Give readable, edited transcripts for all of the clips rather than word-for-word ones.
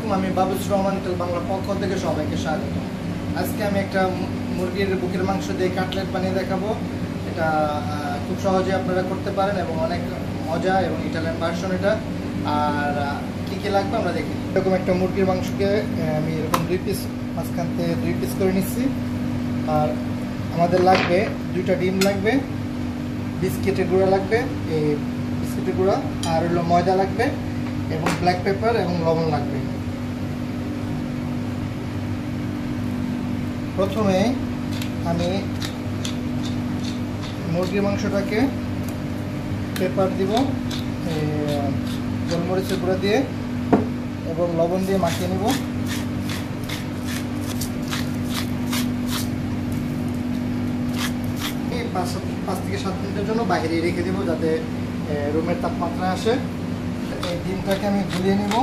मुरगिर मांस के दुई पिस माঝখানে दुई पिस कर लागबे दुईटा डिम लागबे बिस्किटेर गुड़ा लागबे बिस्किटेर गुड़ा और हलो मयदा लागबे एवं ब्लैक पेपर एवं लवण लागबे। प्रथमे आमी मुरगिर मांसटाके पेपर दिब गोलमरिचेर गुड़ा दिए एवं लवण दिए माखिए निब। पाँच थेके सात मिनिटेर बाहिरे रेखे देब जाते रूमेर तापमात्रा आसे। ডিমটাকে আমি গুলিয়ে নিব,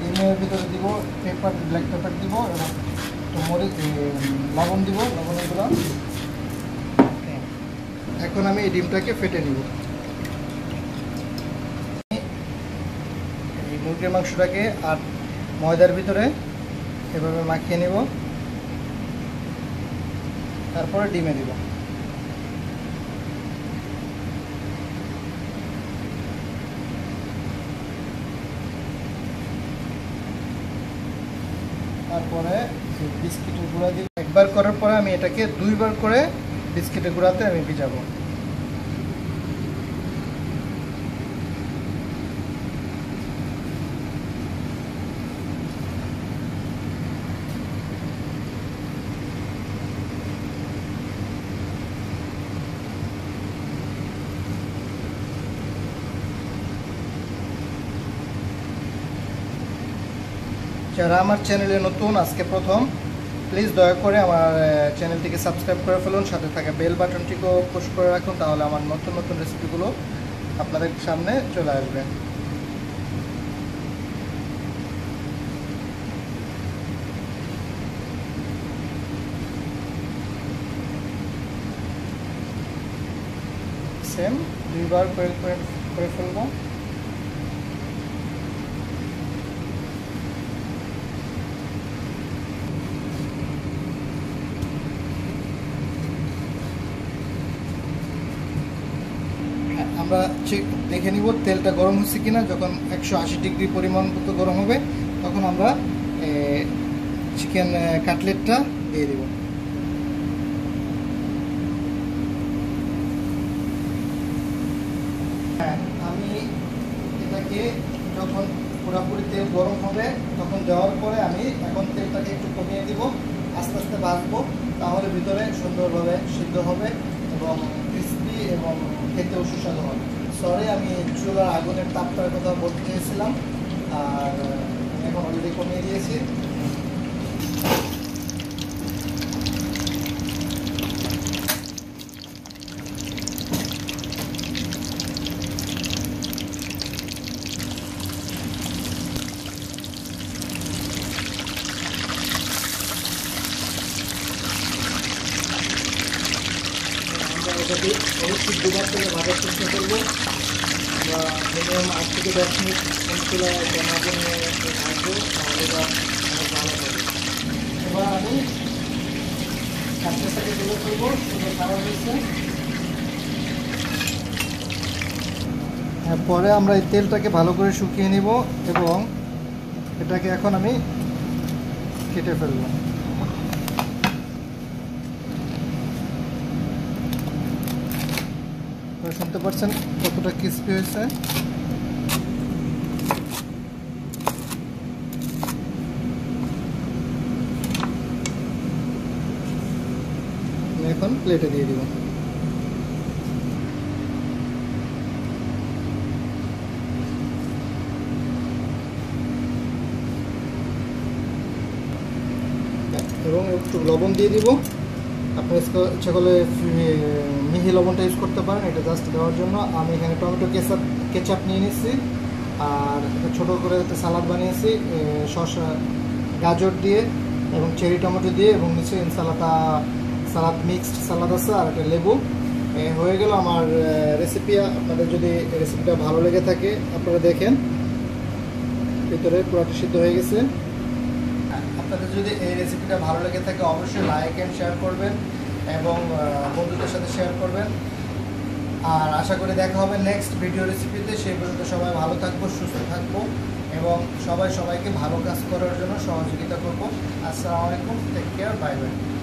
ডিমের ভিতরে দিব পেপার ব্ল্যাক পেপার দিব এবং মরিচ লবণ দিব লবণের গুঁড়া। এখন আমি এই ডিমটাকে ফেটে নিব। এই মুরগির মাংসটাকে আর ময়দার ভিতরে এভাবে মাখিয়ে নিব, তারপরে ডিমে দিব। बिस्किटेर गुड़ा दिए एक बार करार पर आमी एटाके दुई बार करे बिस्किटेर गुड़ाते आमी भिजाबो। যারা আমার চ্যানেলে নতুন আজকে প্রথম প্লিজ দয়া করে আমার চ্যানেলটিকে সাবস্ক্রাইব করে ফেলুন, সাথে থাকা বেল বাটনটিকেও পুশ করে রাখুন, তাহলে আমার নতুন নতুন রেসিপিগুলো আপনাদের সামনে চলে আসবে। সেম দুইবার করে ফেলবো। আমরা চেক দেখে নিব তেলটা গরম হচ্ছে কিনা, যখন ১৮০ ডিগ্রি পরিমাণ মতো গরম হবে তখন আমরা চিকেন কাটলেটটা দিয়ে দেব। আমি এটাকে যখন পুরোপুরি তেল গরম হবে তখন দেওয়ার পরে আমি এখন তেলটাকে একটু কমিয়ে দিব, আস্তে আস্তে ভাজবো, তাহলে ভিতরে সুন্দরভাবে সিদ্ধ হবে এবং ক্রিসপি এবং খেতেও সুস্বাদু হবে। সরি আমি চুলার আগুনের তাপটার কথা বলতে চেয়েছিলাম, আর এখন অলরেডি কমিয়ে দিয়েছি। অবশ্যই দুবার থেকে ভাজার চেষ্টা করবো, আমরা মিনিমাম 8 থেকে 10 মিনিট মশলা বানাবো ভাজবো, তাহলে বা ভালো হবে। এবার আমি কাঁচটাকে গুঁড়ো করবো, সেটা ভালো হয়েছে। পরে আমরা এই তেলটাকে ভালো করে শুকিয়ে নিব এবং এটাকে এখন আমি কেটে ফেলবো। শুনতে পাচ্ছেন কতটা ক্রিসপি হয়েছে। এখন প্লেটে দিয়ে দিব। এবং একটু লবণ দিয়ে দিব, আপনারা ইচ্ছা করলে মিহি লবণটা ইউজ করতে পারেন এটা জাস্ট দেওয়ার জন্য। আমি এখানে টমেটো কেচাপ নিয়ে নিচ্ছি আর ছোটো করে সালাদ বানিয়েছি শসা গাজর দিয়ে এবং চেরি টমেটো দিয়ে, এবং নিচে সালাদ মিক্সড সালাদ আছে আর একটা লেবু। হয়ে গেল আমার রেসিপি। আপনাদের যদি রেসিপিটা ভালো লেগে থাকে আপনারা দেখেন ভিতরে পুরোটা সিদ্ধ হয়ে গেছে। আপনাদের যদি এই রেসিপিটা ভালো লেগে থাকে অবশ্যই লাইক এন্ড শেয়ার করবেন এবং বন্ধুদের সাথে শেয়ার করবেন। আর আশা করি দেখা হবে নেক্সট ভিডিও রেসিপিতে। সেই পর্যন্ত সবাই ভালো থাকবো, সুস্থ থাকবো এবং সবাইকে ভালো কাজ করার জন্য সহযোগিতা করবো। আসসালামু আলাইকুম, টেক কেয়ার, বাই বাই।